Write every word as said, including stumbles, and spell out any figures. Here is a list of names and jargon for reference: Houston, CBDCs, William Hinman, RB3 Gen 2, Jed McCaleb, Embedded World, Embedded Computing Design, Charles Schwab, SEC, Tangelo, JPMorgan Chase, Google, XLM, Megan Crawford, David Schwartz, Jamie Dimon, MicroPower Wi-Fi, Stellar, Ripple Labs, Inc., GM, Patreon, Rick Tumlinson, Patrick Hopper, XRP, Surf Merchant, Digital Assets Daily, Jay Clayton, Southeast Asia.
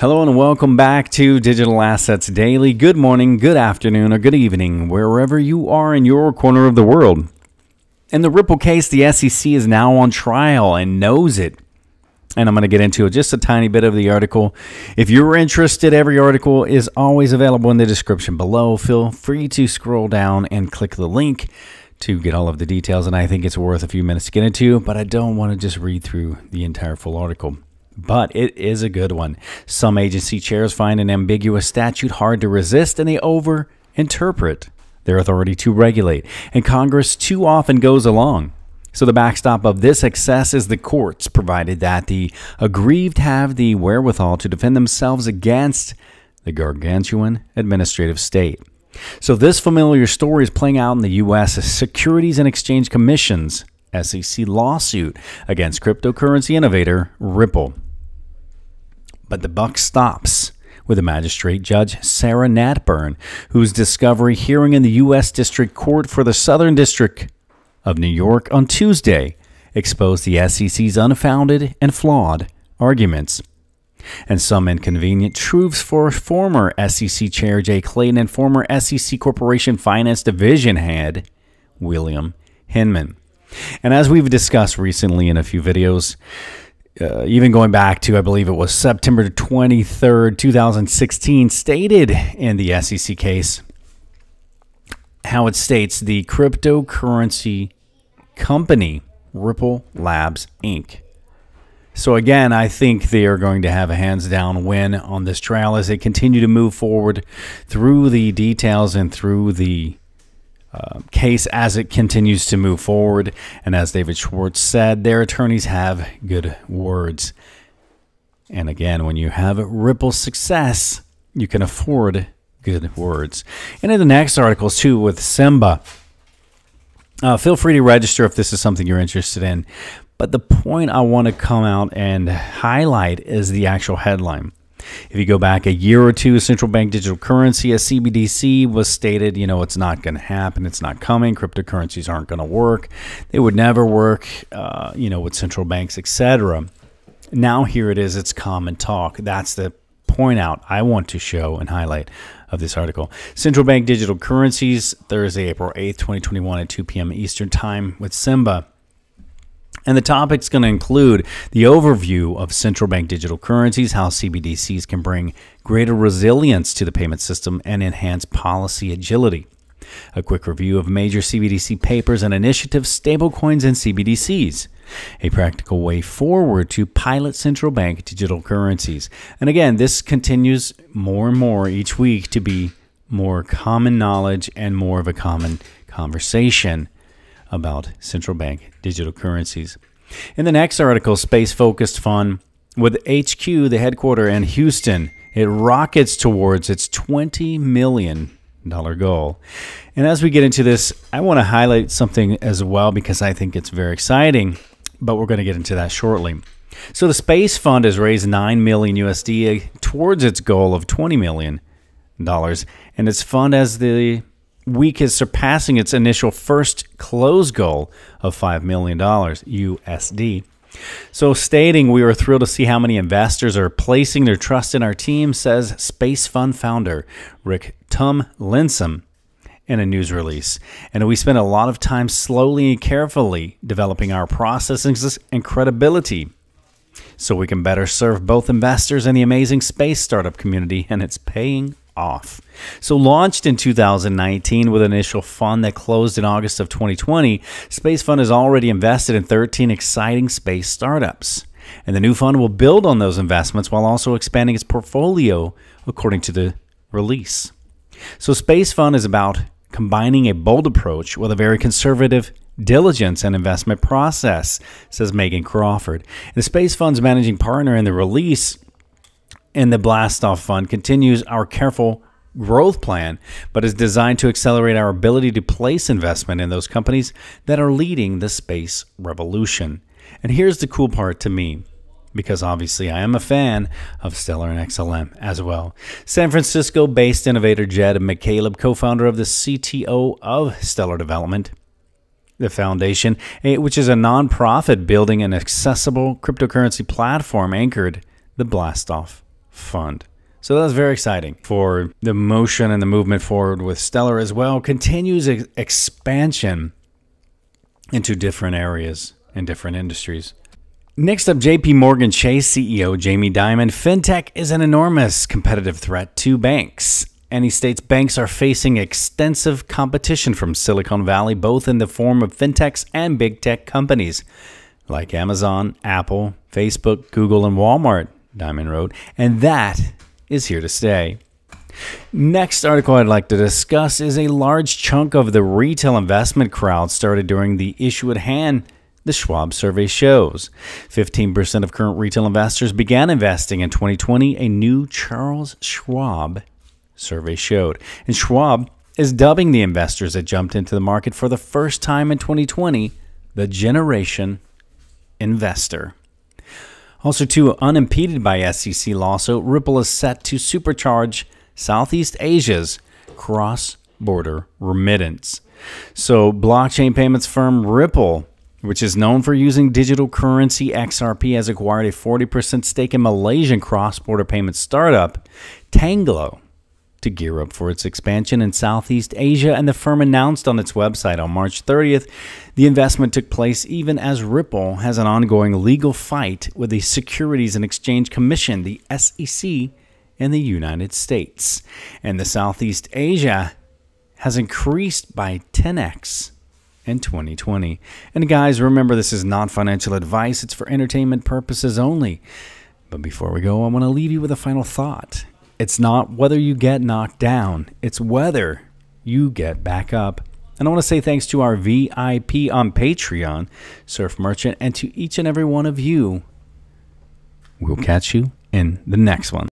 Hello and welcome back to Digital Assets Daily. Good morning, good afternoon, or good evening, wherever you are in your corner of the world. In the Ripple case, the S E C is now on trial and knows it. And I'm going to get into just a tiny bit of the article. If you're interested, every article is always available in the description below. Feel free to scroll down and click the link to get all of the details. And I think it's worth a few minutes to get into, but I don't want to just read through the entire full article. But it is a good one. Some agency chairs find an ambiguous statute hard to resist, and they overinterpret their authority to regulate, and Congress too often goes along. So the backstop of this excess is the courts, provided that the aggrieved have the wherewithal to defend themselves against the gargantuan administrative state. So this familiar story is playing out in the U S Securities and Exchange Commission's S E C lawsuit against cryptocurrency innovator Ripple. But the buck stops with the magistrate judge Sarah Natburn, whose discovery hearing in the U S District Court for the Southern District of New York on Tuesday exposed the S E C's unfounded and flawed arguments and some inconvenient truths for former S E C Chair Jay Clayton and former S E C Corporation Finance Division head William Hinman. And as we've discussed recently in a few videos, uh, even going back to, I believe it was September twenty-third, two thousand sixteen, stated in the S E C case how it states the cryptocurrency company, Ripple Labs, Incorporated. So again, I think they are going to have a hands-down win on this trial as they continue to move forward through the details and through the Uh, case as it continues to move forward. And as David Schwartz said, their attorneys have good words. And again, when you have Ripple success, you can afford good words. And in the next articles too with Simba, uh, feel free to register if this is something you're interested in. But the point I want to come out and highlight is the actual headline. If you go back a year or two, central bank digital currency, a C B D C, was stated, you know, it's not going to happen. It's not coming. Cryptocurrencies aren't going to work. They would never work, uh, you know, with central banks, et cetera. Now here it is. It's common talk. That's the point out I want to show and highlight of this article. Central bank digital currencies, Thursday, April eighth, twenty twenty-one at two P M Eastern time with Simba. And the topic's going to include the overview of central bank digital currencies, how C B D Cs can bring greater resilience to the payment system and enhance policy agility, a quick review of major C B D C papers and initiatives, stablecoins and C B D Cs, a practical way forward to pilot central bank digital currencies. And again, this continues more and more each week to be more common knowledge and more of a common conversation about central bank digital currencies. In the next article, Space Focused Fund with H Q, the headquarter in Houston, it rockets towards its twenty million dollar goal. And as we get into this, I want to highlight something as well because I think it's very exciting, but we're going to get into that shortly. So the Space Fund has raised nine million U S D towards its goal of twenty million dollars, and its fund as the week is surpassing its initial first close goal of five million U S D. So stating, "We are thrilled to see how many investors are placing their trust in our team," says Space Fund founder Rick Tumlinson in a news release. "And we spent a lot of time slowly and carefully developing our processes and credibility so we can better serve both investors and the amazing space startup community, and it's paying off." So launched in two thousand nineteen with an initial fund that closed in August of twenty twenty, Space Fund has already invested in thirteen exciting space startups. And the new fund will build on those investments while also expanding its portfolio, according to the release. So Space Fund is about combining a bold approach with a very conservative diligence and investment process, says Megan Crawford. And the Space Fund's managing partner in the release, and the Blastoff Fund continues our careful growth plan, but is designed to accelerate our ability to place investment in those companies that are leading the space revolution. And here's the cool part to me, because obviously I am a fan of Stellar and X L M as well. San Francisco-based innovator Jed McCaleb, co-founder of the C T O of Stellar Development, the foundation, which is a nonprofit building an accessible cryptocurrency platform, anchored the Blastoff Fund. So that's very exciting for the motion and the movement forward with Stellar as well. Continues ex expansion into different areas and different industries. Next up, JPMorgan Chase C E O Jamie Dimon. Fintech is an enormous competitive threat to banks. And he states banks are facing extensive competition from Silicon Valley, both in the form of fintechs and big tech companies like Amazon, Apple, Facebook, Google, and Walmart, Dimon wrote. And that is here to stay. Next article I'd like to discuss is a large chunk of the retail investment crowd started during the issue at hand. The Schwab survey shows fifteen percent of current retail investors began investing in twenty twenty, a new Charles Schwab survey showed. And Schwab is dubbing the investors that jumped into the market for the first time in twenty twenty, the Generation Investor. Also, too, unimpeded by S E C lawsuit, Ripple is set to supercharge Southeast Asia's cross-border remittance. So blockchain payments firm Ripple, which is known for using digital currency X R P, has acquired a forty percent stake in Malaysian cross-border payment startup Tangelo to gear up for its expansion in Southeast Asia, and the firm announced on its website on March thirtieth the investment took place even as Ripple has an ongoing legal fight with the Securities and Exchange Commission, the S E C, in the United States. And the Southeast Asia has increased by ten X in twenty twenty. And guys, remember, this is not financial advice. It's for entertainment purposes only. But before we go, I want to leave you with a final thought. It's not whether you get knocked down, it's whether you get back up. And I want to say thanks to our V I P on Patreon, Surf Merchant, and to each and every one of you. We'll catch you in the next one.